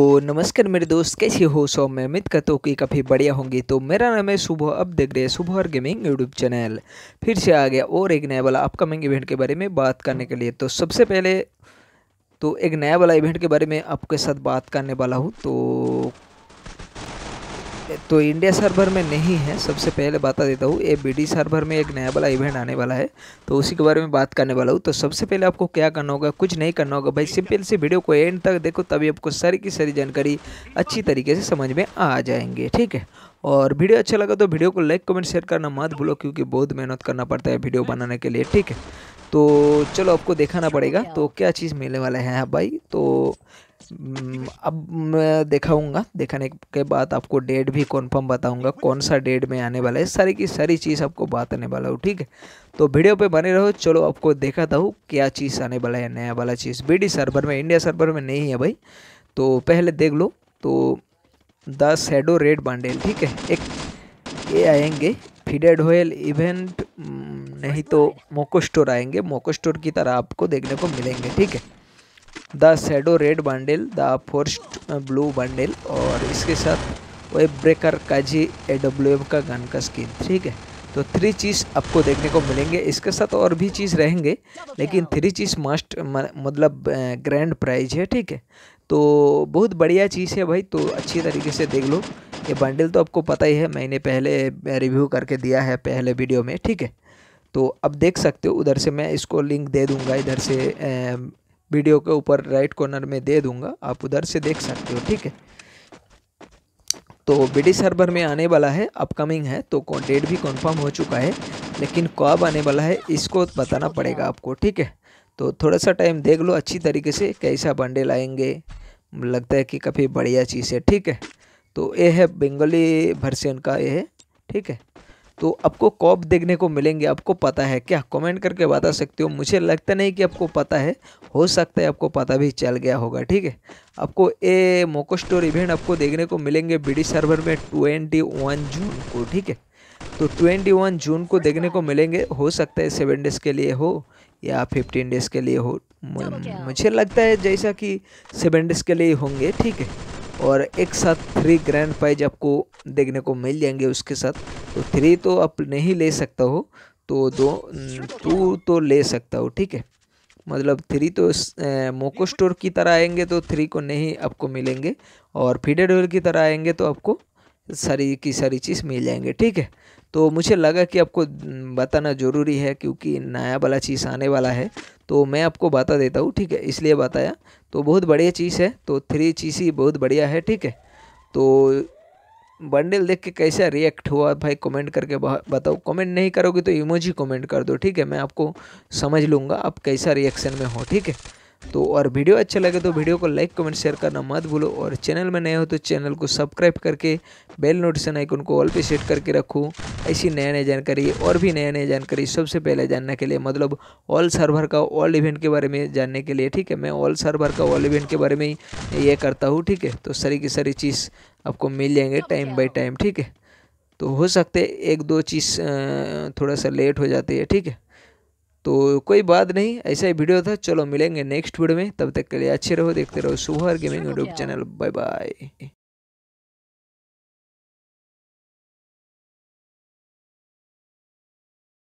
तो नमस्कार मेरे दोस्त, कैसे हो सो। मैं उम्मीद करता हूँ कि काफ़ी बढ़िया होंगे। तो मेरा नाम है शुभ, अब देख रहे हैं शुभ और गेमिंग यूट्यूब चैनल। फिर से आ गया और एक नया वाला अपकमिंग इवेंट के बारे में बात करने के लिए। तो सबसे पहले तो एक नया वाला इवेंट के बारे में आपके साथ बात करने वाला हूँ। तो इंडिया सर्वर में नहीं है। सबसे पहले बता देता हूँ, ये बीडी सर्वर में एक नया वाला इवेंट आने वाला है, तो उसी के बारे में बात करने वाला हूँ। तो सबसे पहले आपको क्या करना होगा, कुछ नहीं करना होगा भाई, सिंपल से वीडियो को एंड तक देखो, तभी आपको सारी की सारी जानकारी अच्छी तरीके से समझ में आ जाएंगे, ठीक है। और वीडियो अच्छा लगा तो वीडियो को लाइक कमेंट शेयर करना मत भूलो, क्योंकि बहुत मेहनत करना पड़ता है वीडियो बनाने के लिए, ठीक है। तो चलो आपको दिखाना पड़ेगा तो क्या चीज़ मिलने वाला है भाई। तो अब मैं दिखाऊंगा, दिखाने के बाद आपको डेट भी कन्फर्म बताऊंगा कौन सा डेट में आने वाला है, सारी की सारी चीज़ आपको बताने वाला हूँ, ठीक है। तो वीडियो पे बने रहो, चलो आपको दिखाता हूँ क्या चीज़ आने वाला है, नया वाला चीज़। बीडी सर्वर में, इंडिया सर्वर में नहीं है भाई, तो पहले देख लो। तो 10 शैडो रेड बंडल, ठीक है, एक ये आएंगे फीडेड होयल इवेंट, नहीं तो मोको स्टोर आएंगे, मोको स्टोर की तरह आपको देखने को मिलेंगे, ठीक है। The shadow red bundle, the forest blue bundle, और इसके साथ वेब ब्रेकर काजी AWM का गन का स्किन, ठीक है। तो 3 चीज़ आपको देखने को मिलेंगे। इसके साथ और भी चीज़ रहेंगे, लेकिन 3 चीज़ मस्ट मतलब ग्रैंड प्राइज है, ठीक है। तो बहुत बढ़िया चीज़ है भाई, तो अच्छी तरीके से देख लो। ये बंडल तो आपको पता ही है, मैंने पहले रिव्यू करके दिया है पहले वीडियो में, ठीक है। तो अब देख सकते हो, उधर से मैं इसको लिंक दे दूँगा, इधर से वीडियो के ऊपर राइट कॉर्नर में दे दूंगा, आप उधर से देख सकते हो, ठीक है। तो बीडी सर्वर में आने वाला है, अपकमिंग है, तो डेट भी कंफर्म हो चुका है, लेकिन कब आने वाला है इसको बताना पड़ेगा आपको, ठीक है। तो थोड़ा सा टाइम देख लो अच्छी तरीके से, कैसा बंडल आएंगे, लगता है कि काफ़ी बढ़िया चीज़ है, ठीक है। तो ये है बंगाली वर्जन का, ये है, ठीक है। तो आपको कॉप देखने को मिलेंगे, आपको पता है क्या, कमेंट करके बता सकते हो। मुझे लगता नहीं कि आपको पता है, हो सकता है आपको पता भी चल गया होगा, ठीक है। आपको ये मोको स्टोर इवेंट आपको देखने को मिलेंगे बीडी सर्वर में 21 जून को, ठीक है। तो 21 जून को देखने को मिलेंगे, हो सकता है 7 डेज़ के लिए हो या 15 डेज़ के लिए हो, मुझे लगता है जैसा कि 7 डेज़ के लिए होंगे, ठीक है। और एक साथ 3 ग्रैंड प्राइज आपको देखने को मिल जाएंगे उसके साथ। तो 3 तो आप नहीं ले सकता हो, तो 2 तो ले सकता हो, ठीक है। मतलब 3 तो मोको स्टोर की तरह आएंगे तो 3 को नहीं आपको मिलेंगे, और फीडेड होल की तरह आएंगे तो आपको सारी की सारी चीज़ मिल जाएंगे, ठीक है। तो मुझे लगा कि आपको बताना ज़रूरी है, क्योंकि नया वाला चीज़ आने वाला है तो मैं आपको बता देता हूँ, ठीक है, इसलिए बताया। तो बहुत बढ़िया चीज़ है, तो 3 चीज़ ही बहुत बढ़िया है, ठीक है। तो बंडल देख के कैसा रिएक्ट हुआ भाई, कमेंट करके बताओ। कमेंट नहीं करोगे तो इमोजी कमेंट कर दो, ठीक है, मैं आपको समझ लूँगा आप कैसा रिएक्शन में हो, ठीक है। तो और वीडियो अच्छा लगे तो वीडियो को लाइक कमेंट शेयर करना मत भूलो, और चैनल में नए हो तो चैनल को सब्सक्राइब करके बेल नोटिफिकेशन आइकन को ऑल पे सेट करके रखो, ऐसी नया नया जानकारी और भी नया नया जानकारी सबसे पहले जानने के लिए, मतलब ऑल सर्वर का ऑल इवेंट के बारे में जानने के लिए, ठीक है। मैं ऑल सर्वर का ऑल इवेंट के बारे में ये करता हूँ, ठीक है। तो सारी की सारी चीज़ आपको मिल जाएंगे टाइम बाई टाइम, ठीक है। तो हो सकते 1-2 चीज़ थोड़ा सा लेट हो जाती है, ठीक है, तो कोई बात नहीं, ऐसा ही वीडियो था। चलो मिलेंगे नेक्स्ट वीडियो में, तब तक के लिए अच्छे रहो, देखते रहो शुभ और gaming YouTube channel. Bye bye.